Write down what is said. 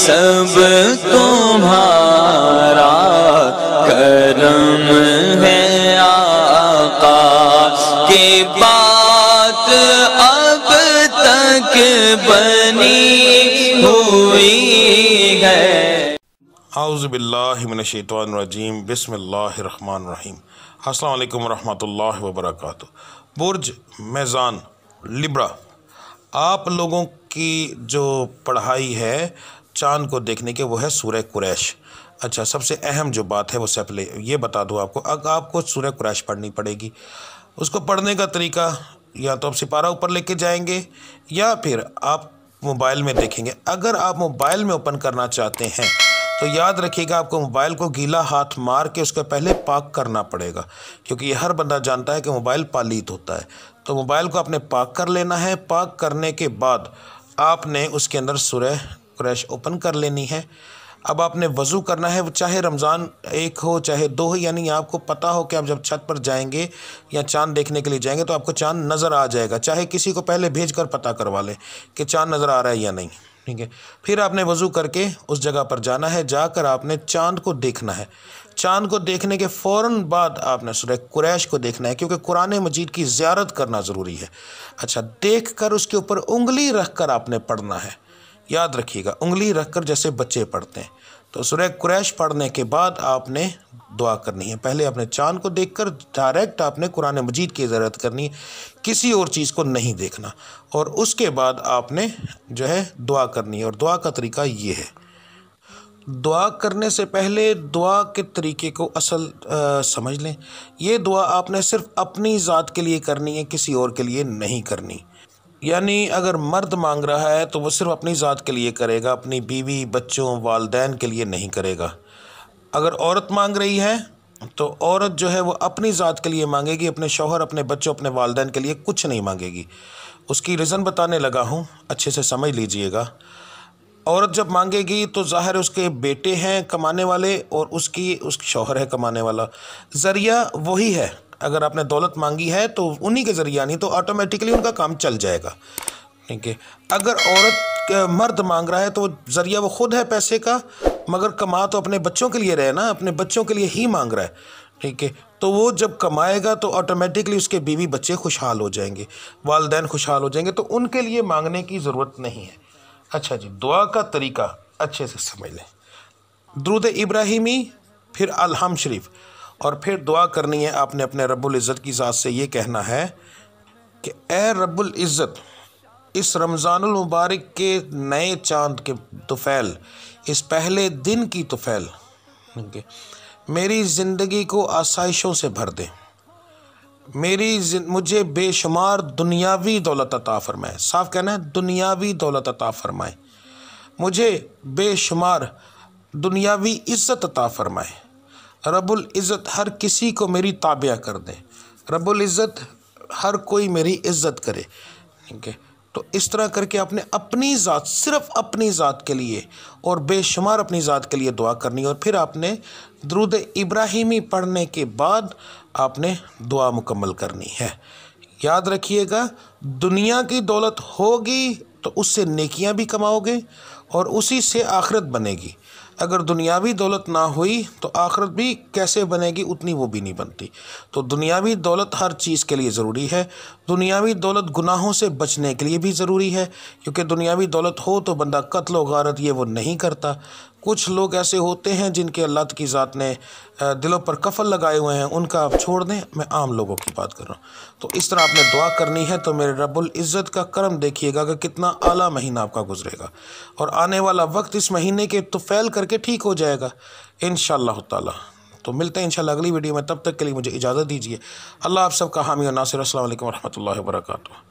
सब तुम्हारा करम है आका के बात अब तक बनी हुई है। आउज़ुबिल्लाहि मिनश्शैतानिर्रजीम, बिस्मिल्लाहिर्रहमानिर्रहीम। अस्सलाम वालेकुम रहमतुल्लाहि व बरकातुहू। बुर्ज मेज़ान लिब्रा, आप लोगों की जो पढ़ाई है चाँद को देखने के वो है सूरह कुरैश। अच्छा, सबसे अहम जो बात है वो से पहले ये बता दूँ आपको, अगर आपको सूरह कुरैश पढ़नी पड़ेगी। उसको पढ़ने का तरीका या तो आप सिपारा ऊपर लेके जाएंगे या फिर आप मोबाइल में देखेंगे। अगर आप मोबाइल में ओपन करना चाहते हैं तो याद रखिएगा आपको मोबाइल को गीला हाथ मार के उसका पहले पाक करना पड़ेगा, क्योंकि ये हर बंदा जानता है कि मोबाइल पालीत होता है। तो मोबाइल को आपने पाक कर लेना है। पाक करने के बाद आपने उसके अंदर सूरह कुरैश ओपन कर लेनी है। अब आपने वज़ू करना है, चाहे रमज़ान 1 हो चाहे 2 हो, यानी आपको पता हो कि आप जब छत पर जाएंगे या चाँद देखने के लिए जाएंगे तो आपको चाँद नज़र आ जाएगा। चाहे किसी को पहले भेज कर पता करवा लें कि चाँद नज़र आ रहा है या नहीं, ठीक है। फिर आपने वज़ू करके उस जगह पर जाना है, जाकर आपने चाँद को देखना है। चाँद को देखने के फ़ौरन बाद आपने सूरह कुरैश को देखना है, क्योंकि कुरान मजीद की ज़ियारत करना ज़रूरी है। अच्छा, देखकर उसके ऊपर उंगली रखकर आपने पढ़ना है। याद रखिएगा, उंगली रखकर जैसे बच्चे पढ़ते हैं। तो सूरह कुरैश पढ़ने के बाद आपने दुआ करनी है। पहले आपने चाँद को देखकर डायरेक्ट आपने कुरान मजीद की ज़ियारत करनी है, किसी और चीज़ को नहीं देखना। और उसके बाद आपने जो है दुआ करनी है, और दुआ का तरीका ये है। दुआ करने से पहले दुआ के तरीके को असल समझ लें। ये दुआ आपने सिर्फ अपनी ज़ात के लिए करनी है, किसी और के लिए नहीं करनी। यानी अगर मर्द मांग रहा है तो वो सिर्फ अपनी ज़ात के लिए करेगा, अपनी बीवी बच्चों वालदैन के लिए नहीं करेगा। अगर औरत मांग रही है तो औरत जो है वो अपनी ज़ात के लिए मांगेगी, अपने शौहर अपने बच्चों अपने वालदैन के लिए कुछ नहीं मांगेगी। उसकी रीज़न बताने लगा हूँ, अच्छे से समझ लीजिएगा। औरत जब मांगेगी तो ज़ाहिर उसके बेटे हैं कमाने वाले और उसका शौहर है कमाने वाला, ज़रिया वही है। अगर आपने दौलत मांगी है तो उन्हीं के ज़रिया, नहीं तो ऑटोमेटिकली उनका काम चल जाएगा, ठीक है। अगर औरत मर्द मांग रहा है तो ज़रिया वो ख़ुद है पैसे का, मगर कमा तो अपने बच्चों के लिए रहे ना, अपने बच्चों के लिए ही मांग रहा है, ठीक है। तो वो जब कमाएगा तो ऑटोमेटिकली उसके बीवी बच्चे खुशहाल हो जाएंगे, वालदैन खुशहाल हो जाएंगे, तो उनके लिए मांगने की ज़रूरत नहीं है। अच्छा जी, दुआ का तरीका अच्छे से समझ लें। दुरूद इब्राहिमी, फिर अलहम शरीफ, और फिर दुआ करनी है। आपने अपने रब्बुल इज़्ज़त की ज़ात से ये कहना है कि ए रब्बुल इज़्ज़त, इस रमज़ानुल मुबारक के नए चाँद के तुफ़ैल, इस पहले दिन की तुफ़ैल, मेरी ज़िंदगी को आसाइशों से भर दे। मुझे बेशुमार दुनियावी दौलत अता फ़रमाए। साफ कहना है, दुनियावी दौलत अता फ़रमाए। मुझे बेशुमार दुनियावी इज़्ज़त अता फ़रमाए। रब्बुल इज़्ज़त हर किसी को मेरी ताबिया कर दे। रब्बुल इज़्ज़त हर कोई मेरी इज़्ज़त करे, ठीक है। तो इस तरह करके आपने अपनी ज़ात, सिर्फ़ अपनी ज़ात के लिए और बेशुमार अपनी ज़ात के लिए दुआ करनी है। और फिर आपने दुरूद इब्राहिमी पढ़ने के बाद आपने दुआ मुकम्मल करनी है। याद रखिएगा, दुनिया की दौलत होगी तो उससे नेकियां भी कमाओगे और उसी से आखिरत बनेगी। अगर दुनियावी दौलत ना हुई तो आखिरत भी कैसे बनेगी, उतनी वो भी नहीं बनती। तो दुनियावी दौलत हर चीज़ के लिए ज़रूरी है। दुनियावी दौलत गुनाहों से बचने के लिए भी ज़रूरी है, क्योंकि दुनियावी दौलत हो तो बंदा कत्ल व गारत ये वो नहीं करता। कुछ लोग ऐसे होते हैं जिनके अल्लाह की ज़ात ने दिलों पर कफल लगाए हुए हैं, उनका आप छोड़ दें, मैं आम लोगों की बात कर रहा हूँ। तो इस तरह आपने दुआ करनी है। तो मेरे रब्बुल इज़्ज़त का करम देखिएगा कि कितना आला महीना आपका गुजरेगा, और आने वाला वक्त इस महीने के तुफ़ैल करके ठीक हो जाएगा इंशाअल्लाह ताला। तो मिलते हैं इंशाअल्लाह अगली वीडियो में, तब तक के लिए मुझे इजाज़त दीजिए। अल्लाह आप सबका हामी और नासिर। अस्सलाम वालेकुम रहमतुल्लाहि व बरकातहू।